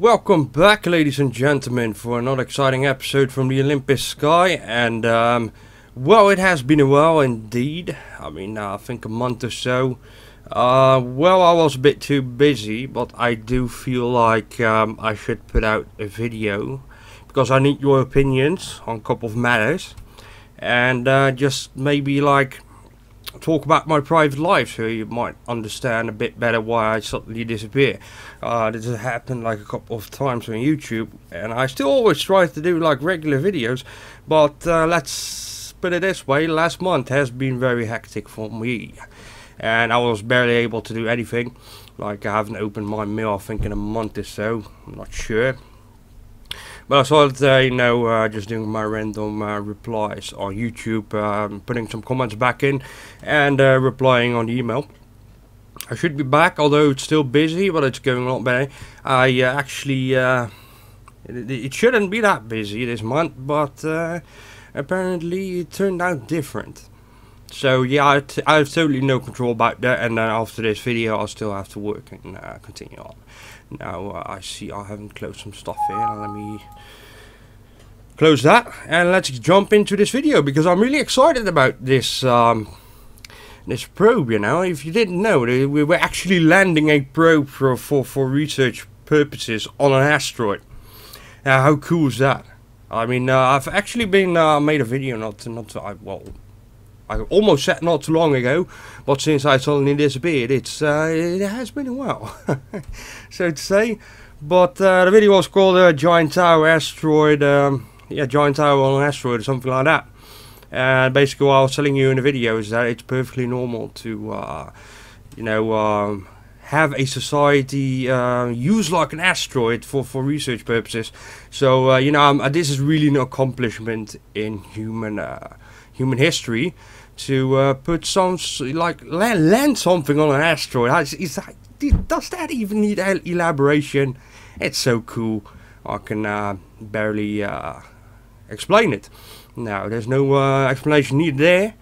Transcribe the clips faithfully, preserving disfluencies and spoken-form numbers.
Welcome back, ladies and gentlemen, for another exciting episode from the Olympus Sky. And um, well, it has been a while indeed. I mean, uh, I think a month or so. Uh, well, I was a bit too busy, but I do feel like um, I should put out a video because I need your opinions on a couple of matters, and uh, just maybe like talk about my private life, so you might understand a bit better why I suddenly disappear. Uh, this has happened like a couple of times on YouTube, and I still always try to do like regular videos, but uh, let's put it this way, last month has been very hectic for me, and I was barely able to do anything. Like, I haven't opened my mail, I think, in a month or so, I'm not sure. But I started, uh, you know, uh, just doing my random uh, replies on YouTube, um, putting some comments back in, and uh, replying on email. I should be back, although it's still busy, but it's going a lot better. I uh, actually, uh, it, it shouldn't be that busy this month, but uh, apparently it turned out different. So yeah, I, t I have totally no control about that, and then after this video, I'll still have to work and uh, continue on. Now uh, I see I haven't closed some stuff here. Let me close that, and let's jump into this video because I'm really excited about this um, this probe. You know, if you didn't know, we were actually landing a probe for for, for research purposes on an asteroid. Now, how cool is that? I mean, uh, I've actually been uh, made a video not not I, well. I almost said not too long ago, but since I suddenly disappeared, it's uh, it has been a while, so to say. But uh, the video was called uh, "Giant Tower Asteroid," um, yeah, Giant Tower on an Asteroid or something like that. And uh, basically, what I was telling you in the video is that it's perfectly normal to, uh, you know, um, have a society uh, use like an asteroid for for research purposes. So uh, you know, um, this is really an accomplishment in human uh, human history. To uh, put some, like, land something on an asteroid. It's, it's like, does that even need elaboration? It's so cool. I can uh, barely uh, explain it. No, there's no uh, explanation needed there.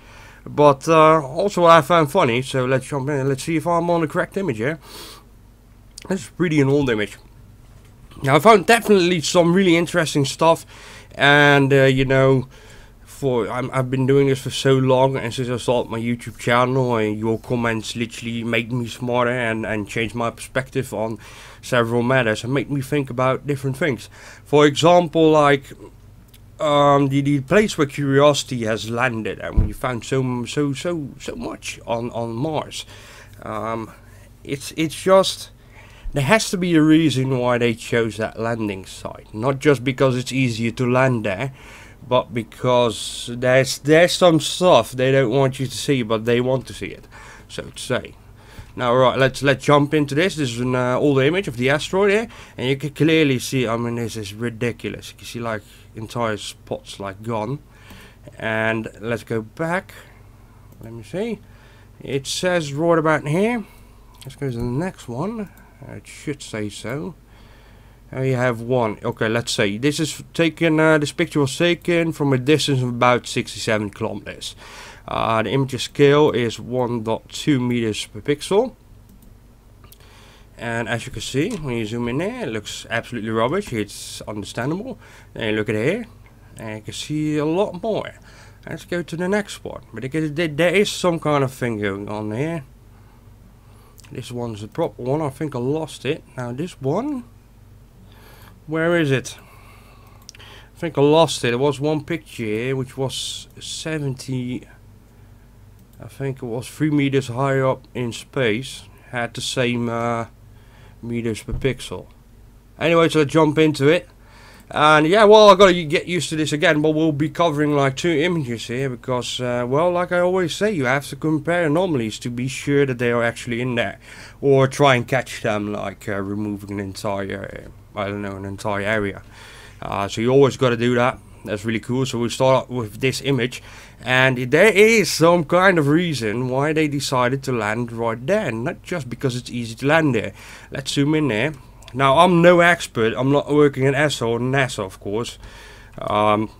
But uh, also what I found funny, so let's jump in and let's see if I'm on the correct image here. This is pretty an old image. Now, I found definitely some really interesting stuff. And, uh, you know... For, I'm, I've been doing this for so long, and since I started my YouTube channel, and your comments literally made me smarter and, and changed my perspective on several matters and made me think about different things. For example, like um, the, the place where Curiosity has landed, and we found so so so so much on on Mars. Um, it's it's just there has to be a reason why they chose that landing site, not just because it's easier to land there. But because there's there's some stuff they don't want you to see, but they want to see it, so to say. Now, right, let's let's jump into this. This is an uh, older image of the asteroid here, and you can clearly see. I mean, this is ridiculous. You can see like entire spots like gone. And let's go back. Let me see. It says right about here. Let's go to the next one. It should say so. Uh, you have one. Okay, let's say this is taken. Uh, this picture was taken from a distance of about sixty-seven kilometers. Uh, the image scale is one point two meters per pixel. And as you can see, when you zoom in there, it looks absolutely rubbish. It's understandable. And you look at here, and you can see a lot more. Let's go to the next one. But there is some kind of thing going on here. This one's the proper one. I think I lost it. Now this one. Where is it? I think I lost it. There was one picture here which was seventy, I think it was three meters higher up in space, had the same uh, meters per pixel. Anyway, so let's jump into it. And yeah, well, I gotta get used to this again, but we'll be covering like two images here because, uh, well, like I always say, you have to compare anomalies to be sure that they are actually in there, or try and catch them, like uh, removing an entire, uh, I don't know, an entire area. Uh, so you always gotta do that. That's really cool. So we start off with this image, and there is some kind of reason why they decided to land right there, not just because it's easy to land there. Let's zoom in there. Now, I'm no expert, I'm not working at E S A or NASA, of course. Um,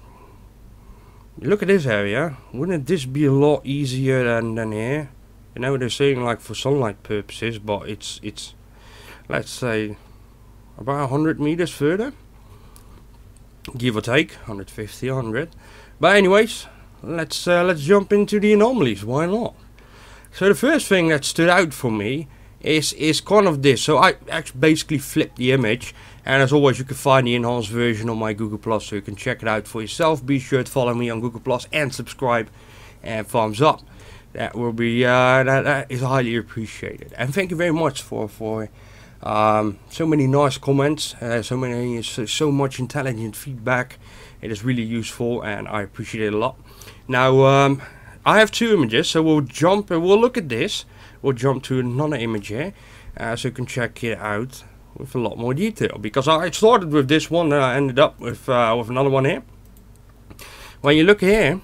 look at this area. Wouldn't this be a lot easier than, than here? You know, they're saying like for sunlight purposes, but it's, it's, let's say, about one hundred meters further, give or take, one fifty, one hundred. But anyways, let's uh, let's jump into the anomalies, why not? So the first thing that stood out for me is is kind of this. So I actually basically flipped the image, and as always you can find the enhanced version on my Google Plus, so you can check it out for yourself. Be sure to follow me on Google Plus and subscribe and thumbs up. That will be uh, that, that is highly appreciated, and thank you very much for for um, so many nice comments, uh, so many so, so much intelligent feedback. It is really useful and I appreciate it a lot. Now um, I have two images, so we'll jump and we'll look at this. We'll jump to another image here, uh, so you can check it out with a lot more detail, because I started with this one and I ended up with uh, with another one here. When you look here,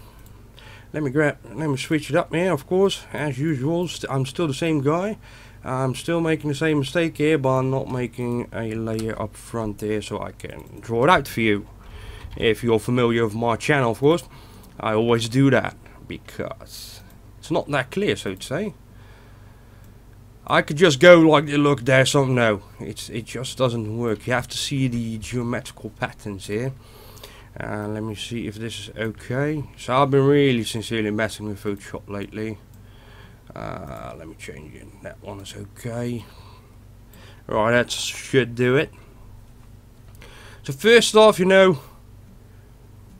let me grab, let me switch it up here. Of course, as usual, st I'm still the same guy. I'm still making the same mistake here, but I'm not making a layer up front here, so I can draw it out for you. If you're familiar with my channel, of course, I always do that because it's not that clear, so to say. I could just go like, look, there's something. No, it's it just doesn't work. You have to see the geometrical patterns here. Uh, let me see if this is okay. So I've been really sincerely messing with Photoshop lately. Uh, let me change it. That one is okay. Right, that should do it. So first off, you know,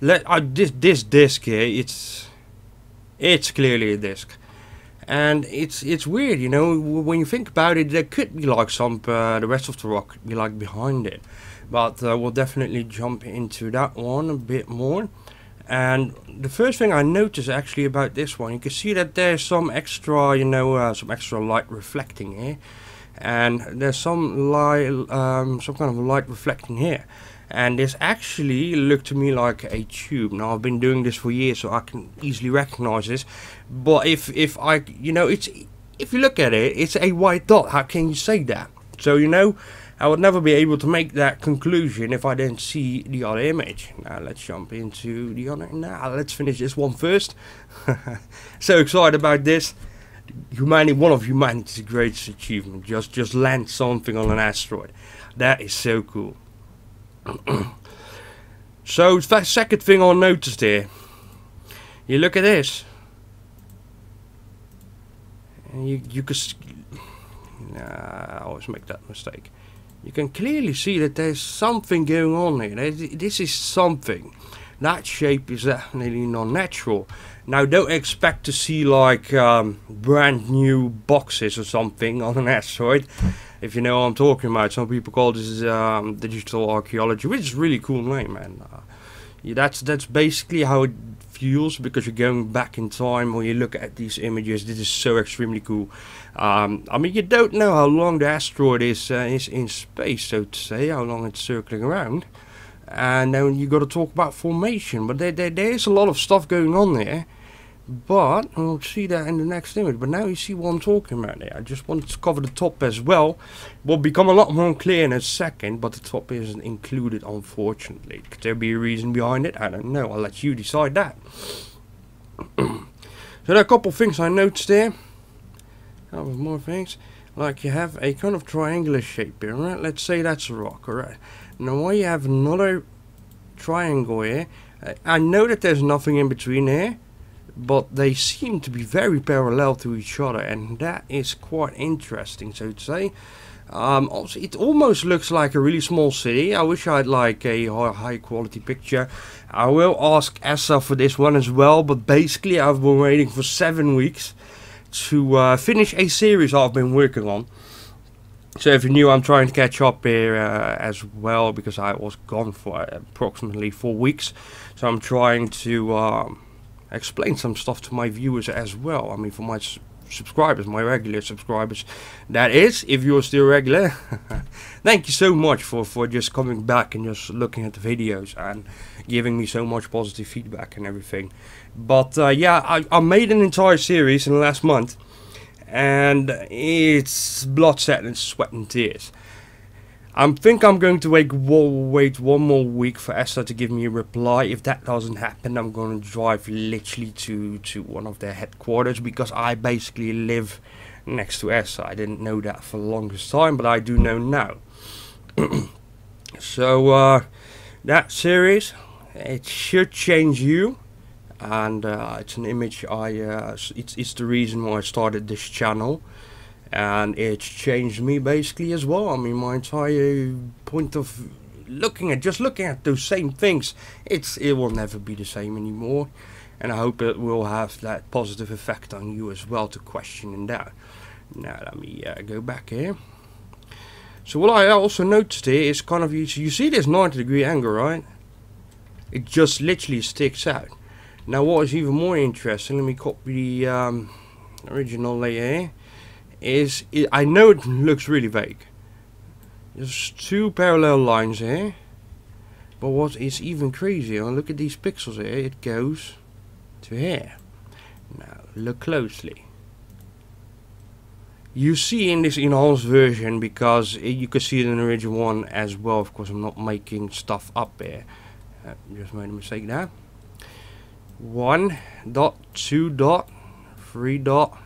let I this this disc here. It's it's clearly a disc, and it's it's weird, you know, when you think about it. There could be like some uh, the rest of the rock could be like behind it. But uh, we'll definitely jump into that one a bit more. And the first thing I noticed actually about this one, you can see that there's some extra, you know, uh, some extra light reflecting here, and there's some light, um, some kind of light reflecting here. And this actually looked to me like a tube. Now I've been doing this for years, so I can easily recognize this. But if if I, you know, it's if you look at it, it's a white dot. How can you say that? So you know, I would never be able to make that conclusion if I didn't see the other image. Now let's jump into the other. Now let's finish this one first. So excited about this. Humanity, one of humanity's greatest achievements. Just just land something on an asteroid. That is so cool. So the second thing I noticed here. You look at this. And you you could. Nah, I always make that mistake. You can clearly see that there's something going on here. This is something. That shape is definitely non-natural. Now don't expect to see like um, brand new boxes or something on an asteroid. If you know what I'm talking about, some people call this um, digital archaeology, which is a really cool name, man. Uh, yeah, that's that's basically how it feels, because you're going back in time when you look at these images. This is so extremely cool. Um, I mean, you don't know how long the asteroid is uh, is in space, so to say, how long it's circling around, and then you got to talk about formation. But there, there there is a lot of stuff going on there. But we'll see that in the next image. But now you see what I'm talking about there. I just wanted to cover the top as well. It will become a lot more clear in a second, but the top isn't included, unfortunately. Could there be a reason behind it? I don't know. I'll let you decide that. So there are a couple of things I noticed there. A couple more things. Like you have a kind of triangular shape here, right? Let's say that's a rock, alright? Now why you have another triangle here. I know that there's nothing in between here, but they seem to be very parallel to each other, and that is quite interesting, so to say. Um, also, it almost looks like a really small city. I wish I had like a high quality picture. I will ask E S A for this one as well, but basically I've been waiting for seven weeks to uh, finish a series I've been working on. So if you're new, I'm trying to catch up here uh, as well, because I was gone for approximately four weeks. So I'm trying to... Um, explain some stuff to my viewers as well. I mean, for my subscribers, my regular subscribers, that is, if you're still regular. Thank you so much for for just coming back and just looking at the videos and giving me so much positive feedback and everything. But uh, yeah, I, I made an entire series in the last month, and it's blood, sadness, sweat and tears. I think I'm going to wait, wait one more week for E S A to give me a reply. If that doesn't happen, I'm going to drive literally to, to one of their headquarters, because I basically live next to E S A. I didn't know that for the longest time, but I do know now. So uh, that series, it should change you, and uh, it's an image I uh, it's, it's the reason why I started this channel, and it's changed me basically as well. I mean, my entire point of looking at just looking at those same things, it's it will never be the same anymore, and I hope it will have that positive effect on you as well, to question that. Now let me uh, go back here. So what I also noticed here is kind of, you, you see this ninety degree angle, right? It just literally sticks out. Now what is even more interesting, let me copy the um, original layer here, is it, I know it looks really vague. There's two parallel lines here, but what is even crazier, look at these pixels here, it goes to here. Now look closely. You see in this enhanced version, because you can see it in the original one as well, of course I'm not making stuff up here. Uh, just made a mistake there. One dot, two dot, three dot,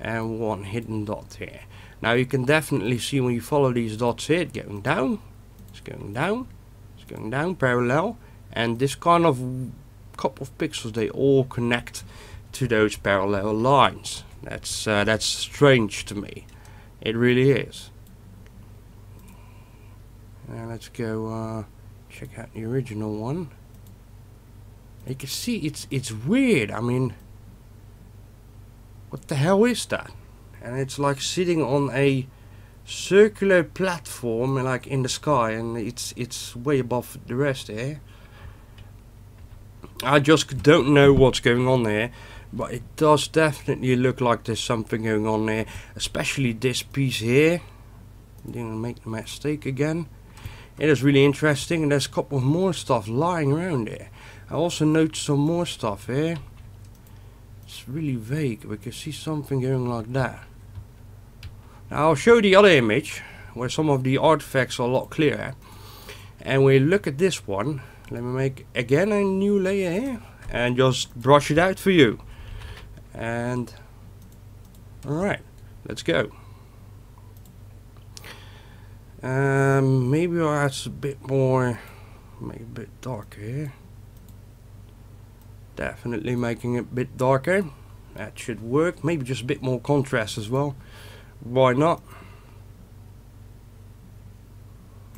and one hidden dot here. Now you can definitely see when you follow these dots here, it's going down, it's going down, it's going down, parallel, and this kind of couple of pixels, they all connect to those parallel lines. That's uh, that's strange to me. It really is. Now let's go uh, check out the original one. You can see it's it's weird. I mean, what the hell is that? And it's like sitting on a circular platform, like in the sky, and it's it's way above the rest here. I just don't know what's going on there. But it does definitely look like there's something going on there, especially this piece here. Didn't make the mistake again. It is really interesting, and there's a couple of more stuff lying around there. I also noticed some more stuff here. It's really vague. We can see something going like that. Now I'll show the other image where some of the artifacts are a lot clearer. And we look at this one. Let me make again a new layer here and just brush it out for you. And alright, let's go. Um, maybe I'll add a bit more, make it a bit darker here. Definitely making it a bit darker. That should work. Maybe just a bit more contrast as well. Why not?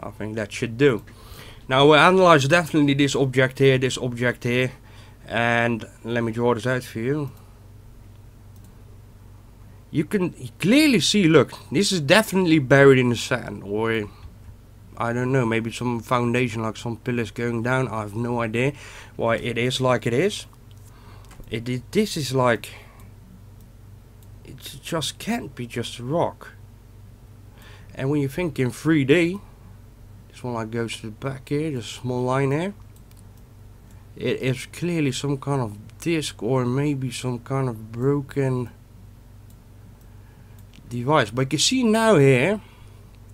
I think that should do. Now we'll analyze definitely this object here, this object here, and let me draw this out for you. You can clearly see, look, this is definitely buried in the sand, or I don't know, maybe some foundation, like some pillars going down. I have no idea why it is like it is. It, it this is like, it just can't be just a rock. And when you think in three D, this one like goes to the back here, just a small line there. It is clearly some kind of disc, or maybe some kind of broken device. But you can see now here,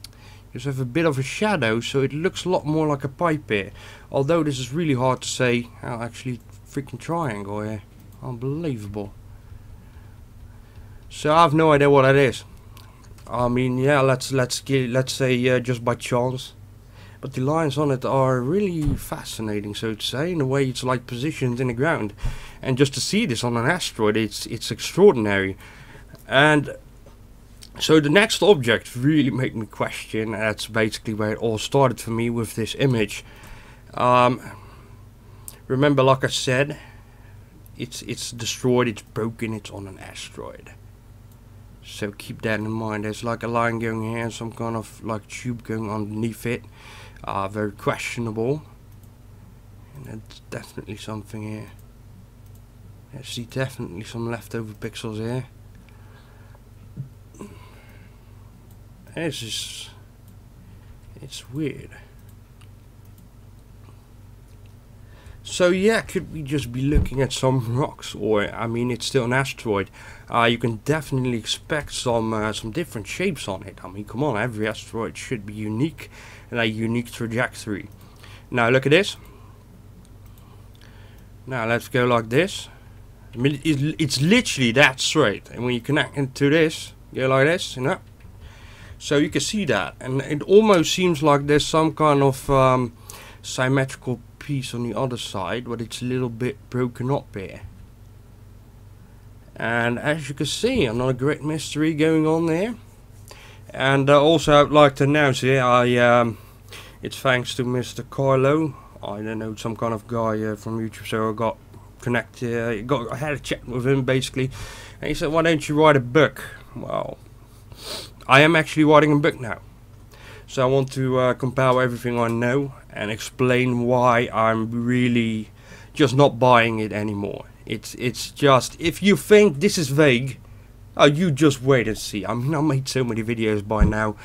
you just have a bit of a shadow, so it looks a lot more like a pipe here. Although this is really hard to say. Oh, actually, freaking triangle here, unbelievable. So I have no idea what that is. I mean, yeah, let's let's get, let's say uh, just by chance. But the lines on it are really fascinating, so to say, in the way it's like positioned in the ground, and just to see this on an asteroid, it's it's extraordinary. And so the next object really made me question, and that's basically where it all started for me with this image. Um, remember, like I said, it's it's destroyed, it's broken, it's on an asteroid. So keep that in mind. There's like a line going here and some kind of like tube going underneath it. Uh, very questionable. And that's definitely something here. I see definitely some leftover pixels here. This is, it's weird. So yeah, could we just be looking at some rocks, or I mean, it's still an asteroid. Uh, you can definitely expect some uh, some different shapes on it. I mean, come on, every asteroid should be unique and a unique trajectory. Now look at this. Now let's go like this. I mean, it's, it's literally that straight, and when you connect into this, go like this, you know. So you can see that, and it almost seems like there's some kind of um, symmetrical piece on the other side, but it's a little bit broken up here. And as you can see, another great mystery going on there. And uh, also I'd like to announce here, I um, it's thanks to Mister Carlo. I don't know, some kind of guy uh, from YouTube, so I got connected, uh, got, I had a chat with him basically, and he said, why don't you write a book? Well, I am actually writing a book now, so I want to uh, compile everything I know and explain why I'm really just not buying it anymore. It's it's just, if you think this is vague, oh, you just wait and see. I mean, I made so many videos by now.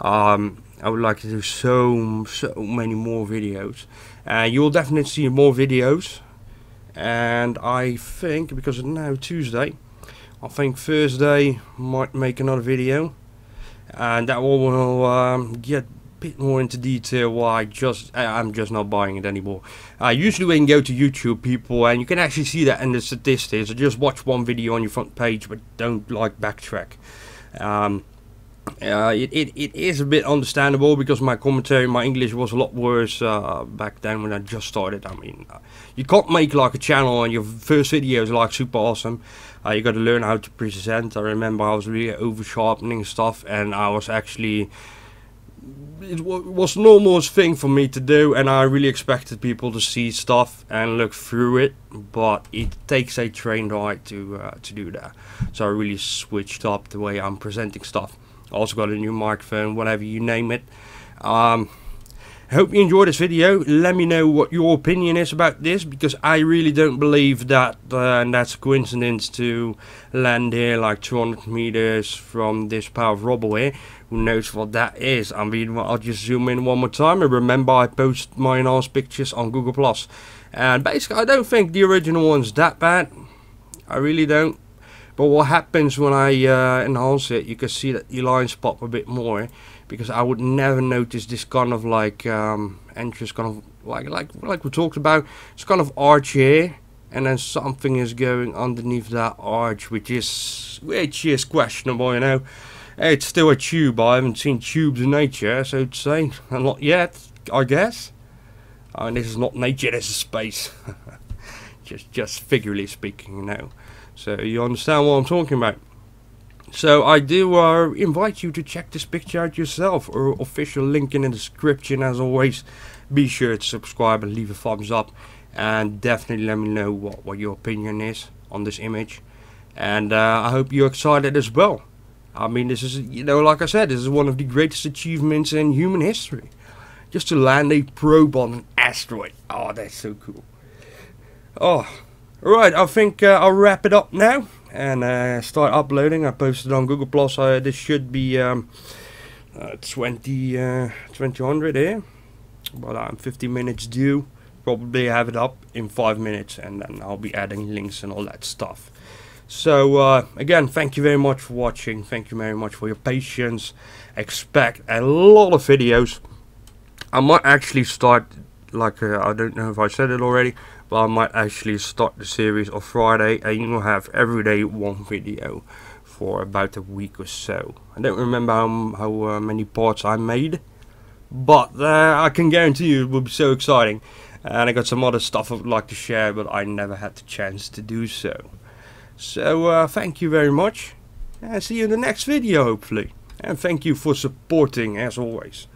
Um, I would like to do so so many more videos. Uh, you'll definitely see more videos. And I think, because it's now Tuesday, I think Thursday might make another video, and that will, will um, get a bit more into detail why I just I'm just not buying it anymore. Uh, usually when you go to YouTube, people, and you can actually see that in the statistics, just watch one video on your front page, but don't like backtrack. Um, uh, it, it, it is a bit understandable, because my commentary, my English was a lot worse uh, back then when I just started. I mean, uh, you can't make like a channel and your first video is like super awesome. Uh, you got to learn how to present. I remember I was really over sharpening stuff, and I was actually, it was normalest thing for me to do, and I really expected people to see stuff and look through it, but it takes a trained eye to uh, to do that. So I really switched up the way I'm presenting stuff. I also got a new microphone, whatever, you name it. um, Hope you enjoyed this video. Let me know what your opinion is about this, because I really don't believe that uh, and that's a coincidence to land here like two hundred meters from this pile of rubble here. Who knows what that is? I mean, I'll just zoom in one more time, and remember I post my enhanced pictures on Google Plus. And basically I don't think the original one's that bad. I really don't. But what happens when I uh, enhance it, you can see that the lines pop a bit more, because I would never notice this kind of like um, entrance, kind of like like like we talked about. It's kind of arch here, and then something is going underneath that arch, which is which is questionable. You know, it's still a tube. I haven't seen tubes in nature, so to say, not yet, I guess. Oh, and this is not nature. This is space, just just figuratively speaking, you know. So you understand what I'm talking about. So I do uh, invite you to check this picture out yourself, or official link in the description as always. Be sure to subscribe and leave a thumbs up, and definitely let me know what, what your opinion is on this image. And uh, I hope you're excited as well. I mean, this is, you know, like I said, this is one of the greatest achievements in human history. Just to land a probe on an asteroid. Oh, that's so cool. Oh. Right, I think uh, I'll wrap it up now and uh, start uploading. I posted on Google Plus. Uh, this should be um, uh, twenty hundred here, but I'm fifty minutes due. Probably have it up in five minutes, and then I'll be adding links and all that stuff. So uh, again, thank you very much for watching. Thank you very much for your patience. Expect a lot of videos. I might actually start, like uh, I don't know if I said it already, but I might actually start the series on Friday, and you will have every day one video for about a week or so. I don't remember how, how uh, many parts I made, but uh, I can guarantee you it will be so exciting. And I got some other stuff I would like to share, but I never had the chance to do so. So uh, thank you very much, and see you in the next video hopefully. And thank you for supporting as always.